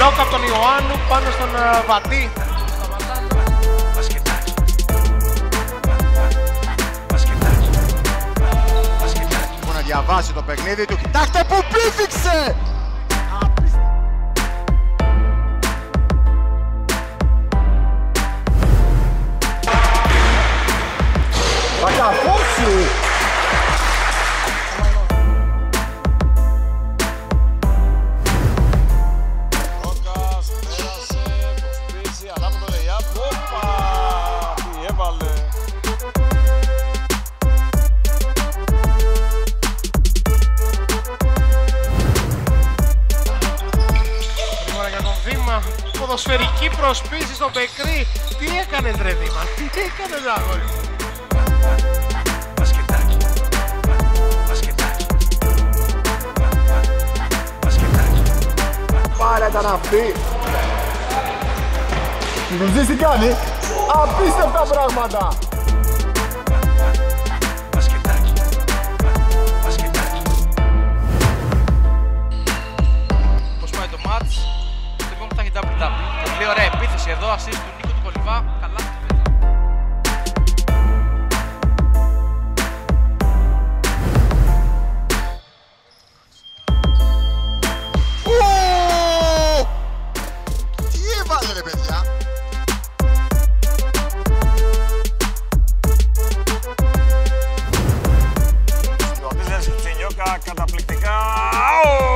Μπλοκ από τον Ιωάννου πάνω στον Βατή. Λοιπόν, να διαβάσει το παιχνίδι του. Κοιτάξτε που πήφηξε! Βακαφούση! Ποδοσφαιρική προσπίση στο Πεκρή. Τι έκανες ρε Δήμα, τι έκανες αγόρι μου. Μπασκετάκι, μπασκετάκι, μπασκετάκι. Πάρε τα να πει. Μου δεις τι κάνει, απίστευτα πράγματα. Πολύ ωραία επίθεση εδώ, ασίστ του Νίκο του Κολυβά, καλά του πέτα. Τι έβαλε ρε παιδιά! Στην οδύσσια Σιτσινιόκα καταπληκτικά.